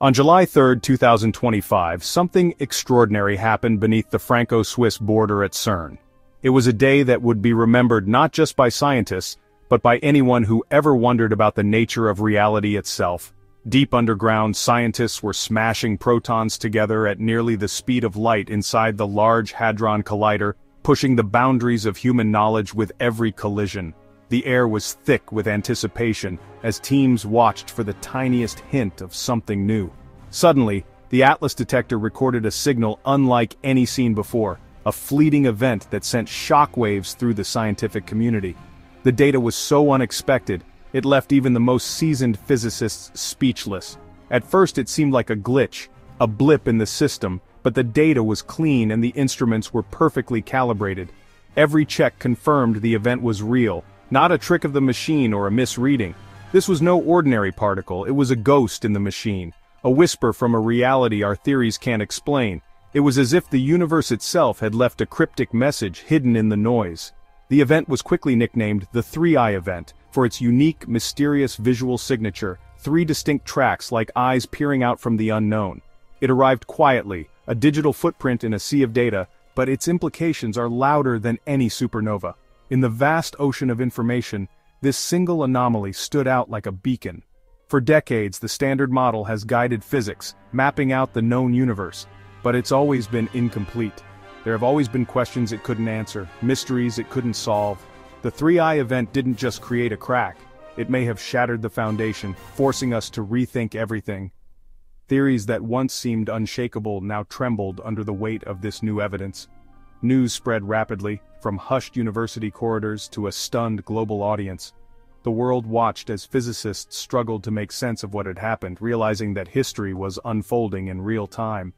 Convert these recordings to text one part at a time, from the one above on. On July 3, 2025, something extraordinary happened beneath the Franco-Swiss border at CERN. It was a day that would be remembered not just by scientists, but by anyone who ever wondered about the nature of reality itself. Deep underground, scientists were smashing protons together at nearly the speed of light inside the Large Hadron Collider, pushing the boundaries of human knowledge with every collision. The air was thick with anticipation as teams watched for the tiniest hint of something new. Suddenly, the ATLAS detector recorded a signal unlike any seen before, a fleeting event that sent shockwaves through the scientific community. The data was so unexpected, it left even the most seasoned physicists speechless. At first it seemed like a glitch, a blip in the system, but the data was clean and the instruments were perfectly calibrated. Every check confirmed the event was real, not a trick of the machine or a misreading. This was no ordinary particle, it was a ghost in the machine, a whisper from a reality our theories can't explain. It was as if the universe itself had left a cryptic message hidden in the noise. The event was quickly nicknamed the 3I Event, for its unique, mysterious visual signature, three distinct tracks like eyes peering out from the unknown. It arrived quietly, a digital footprint in a sea of data, but its implications are louder than any supernova. In the vast ocean of information, this single anomaly stood out like a beacon. For decades, the Standard Model has guided physics, mapping out the known universe, but it's always been incomplete. There have always been questions it couldn't answer, mysteries it couldn't solve. The 3I event didn't just create a crack, it may have shattered the foundation, forcing us to rethink everything. Theories that once seemed unshakable now trembled under the weight of this new evidence. News spread rapidly, from hushed university corridors to a stunned global audience. The world watched as physicists struggled to make sense of what had happened, realizing that history was unfolding in real time.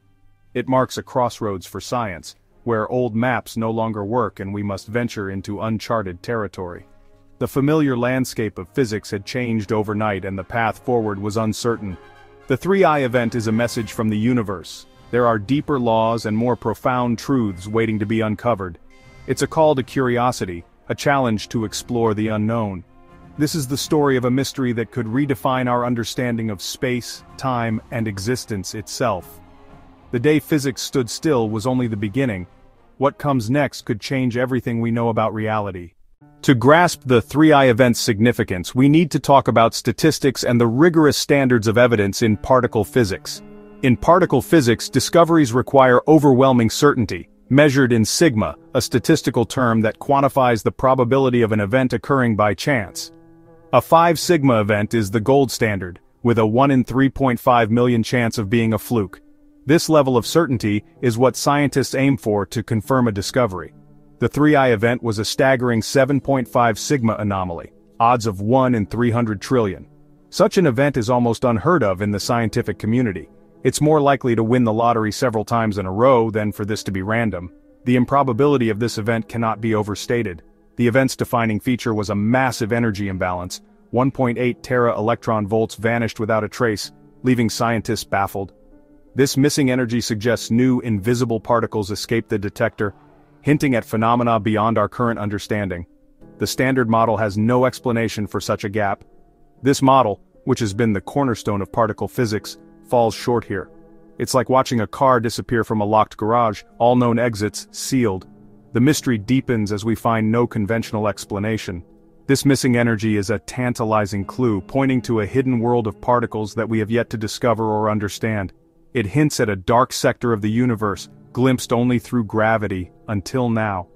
It marks a crossroads for science, where old maps no longer work and we must venture into uncharted territory. The familiar landscape of physics had changed overnight and the path forward was uncertain. The 3I event is a message from the universe. There are deeper laws and more profound truths waiting to be uncovered. It's a call to curiosity, a challenge to explore the unknown. This is the story of a mystery that could redefine our understanding of space, time, and existence itself. The day physics stood still was only the beginning. What comes next could change everything we know about reality. To grasp the 3I event's significance, we need to talk about statistics and the rigorous standards of evidence in particle physics. In particle physics, discoveries require overwhelming certainty, measured in sigma, a statistical term that quantifies the probability of an event occurring by chance. A 5-sigma event is the gold standard, with a 1 in 3.5 million chance of being a fluke. This level of certainty is what scientists aim for to confirm a discovery. The 3I event was a staggering 7.5 sigma anomaly, odds of 1 in 300 trillion. Such an event is almost unheard of in the scientific community. It's more likely to win the lottery several times in a row than for this to be random. The improbability of this event cannot be overstated. The event's defining feature was a massive energy imbalance. 1.8 tera electron volts vanished without a trace, leaving scientists baffled. This missing energy suggests new, invisible particles escaped the detector, hinting at phenomena beyond our current understanding. The Standard Model has no explanation for such a gap. This model, which has been the cornerstone of particle physics, falls short here. It's like watching a car disappear from a locked garage, all known exits sealed. The mystery deepens as we find no conventional explanation. This missing energy is a tantalizing clue pointing to a hidden world of particles that we have yet to discover or understand. It hints at a dark sector of the universe, glimpsed only through gravity, until now.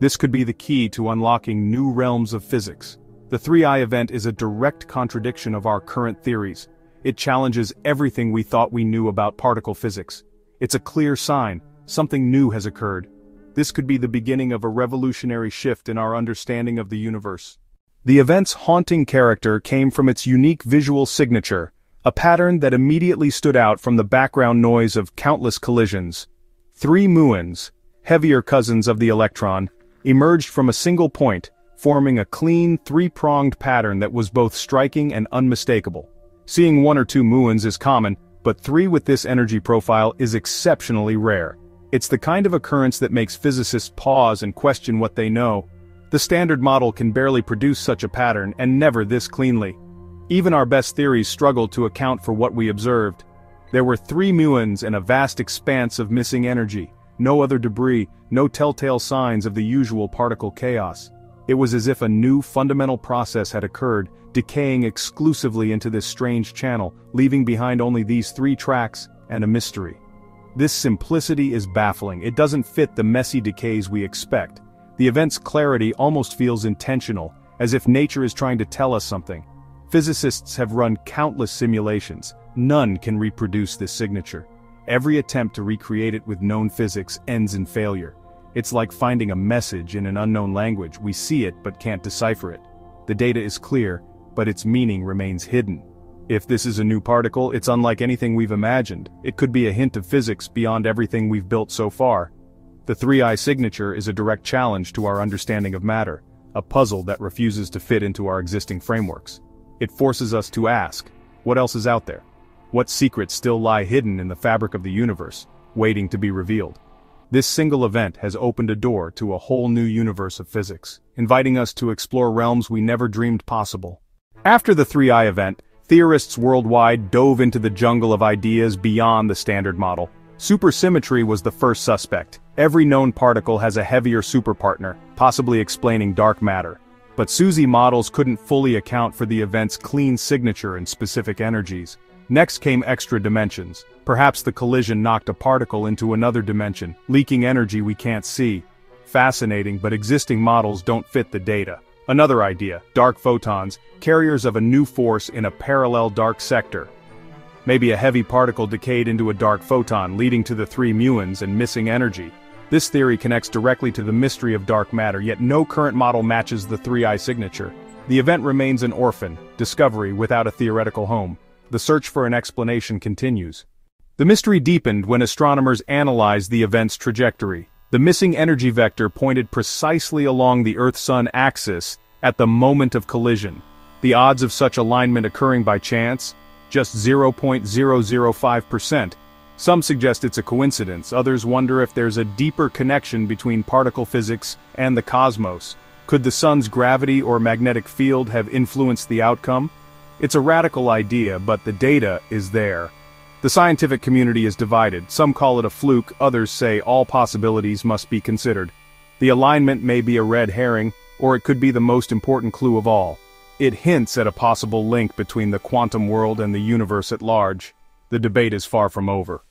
This could be the key to unlocking new realms of physics. The 3I event is a direct contradiction of our current theories. It challenges everything we thought we knew about particle physics. It's a clear sign, something new has occurred. This could be the beginning of a revolutionary shift in our understanding of the universe. The event's haunting character came from its unique visual signature, a pattern that immediately stood out from the background noise of countless collisions. Three muons, heavier cousins of the electron, emerged from a single point, forming a clean, three-pronged pattern that was both striking and unmistakable. Seeing one or two muons is common, but three with this energy profile is exceptionally rare. It's the kind of occurrence that makes physicists pause and question what they know. The Standard Model can barely produce such a pattern, and never this cleanly. Even our best theories struggle to account for what we observed. There were 3 muons and a vast expanse of missing energy, no other debris, no telltale signs of the usual particle chaos. It was as if a new fundamental process had occurred, decaying exclusively into this strange channel, leaving behind only these 3 tracks and a mystery. This simplicity is baffling. It doesn't fit the messy decays we expect. The event's clarity almost feels intentional, as if nature is trying to tell us something. Physicists have run countless simulations. None can reproduce this signature. Every attempt to recreate it with known physics ends in failure. It's like finding a message in an unknown language. We see it but can't decipher it. The data is clear, but its meaning remains hidden. If this is a new particle, it's unlike anything we've imagined. It could be a hint of physics beyond everything we've built so far. The 3I signature is a direct challenge to our understanding of matter, a puzzle that refuses to fit into our existing frameworks. It forces us to ask, what else is out there? What secrets still lie hidden in the fabric of the universe, waiting to be revealed? This single event has opened a door to a whole new universe of physics, inviting us to explore realms we never dreamed possible. After the 3I event, theorists worldwide dove into the jungle of ideas beyond the Standard Model. Supersymmetry was the first suspect. Every known particle has a heavier superpartner, possibly explaining dark matter. But SUSY models couldn't fully account for the event's clean signature and specific energies. Next came extra dimensions. Perhaps the collision knocked a particle into another dimension, leaking energy we can't see. Fascinating, but existing models don't fit the data. Another idea, dark photons, carriers of a new force in a parallel dark sector. Maybe a heavy particle decayed into a dark photon, leading to the 3 muons and missing energy. This theory connects directly to the mystery of dark matter, yet no current model matches the 3I signature. The event remains an orphan, discovery without a theoretical home. The search for an explanation continues. The mystery deepened when astronomers analyzed the event's trajectory. The missing energy vector pointed precisely along the Earth-Sun axis at the moment of collision. The odds of such alignment occurring by chance? Just 0.005%. Some suggest it's a coincidence, others wonder if there's a deeper connection between particle physics and the cosmos. Could the Sun's gravity or magnetic field have influenced the outcome? It's a radical idea, but the data is there. The scientific community is divided. Some call it a fluke, others say all possibilities must be considered. The alignment may be a red herring, or it could be the most important clue of all. It hints at a possible link between the quantum world and the universe at large. The debate is far from over.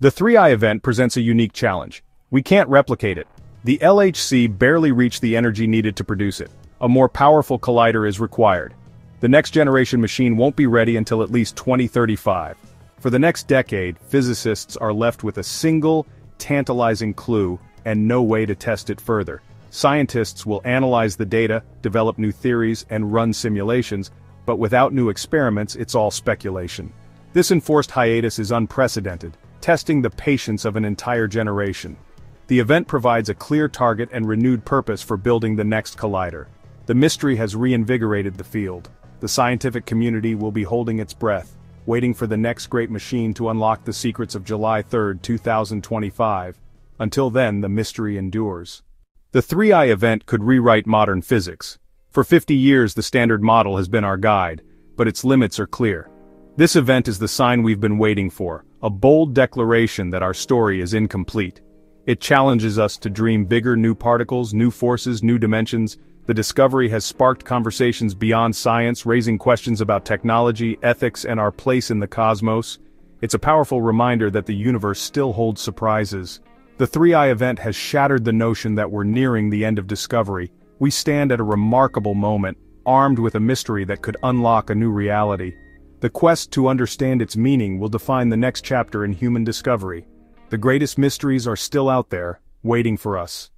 The 3I event presents a unique challenge. We can't replicate it. The LHC barely reached the energy needed to produce it. A more powerful collider is required. The next-generation machine won't be ready until at least 2035. For the next decade, physicists are left with a single, tantalizing clue and no way to test it further. Scientists will analyze the data, develop new theories, and run simulations, but without new experiments, it's all speculation. This enforced hiatus is unprecedented, testing the patience of an entire generation. The event provides a clear target and renewed purpose for building the next collider. The mystery has reinvigorated the field. The scientific community will be holding its breath, waiting for the next great machine to unlock the secrets of July 3, 2025. Until then, the mystery endures. The 3I event could rewrite modern physics. For 50 years, the Standard Model has been our guide, but its limits are clear. This event is the sign we've been waiting for, a bold declaration that our story is incomplete. It challenges us to dream bigger, new particles, new forces, new dimensions. The discovery has sparked conversations beyond science, raising questions about technology, ethics, and our place in the cosmos. It's a powerful reminder that the universe still holds surprises. The 3I event has shattered the notion that we're nearing the end of discovery. We stand at a remarkable moment, armed with a mystery that could unlock a new reality. The quest to understand its meaning will define the next chapter in human discovery. The greatest mysteries are still out there, waiting for us.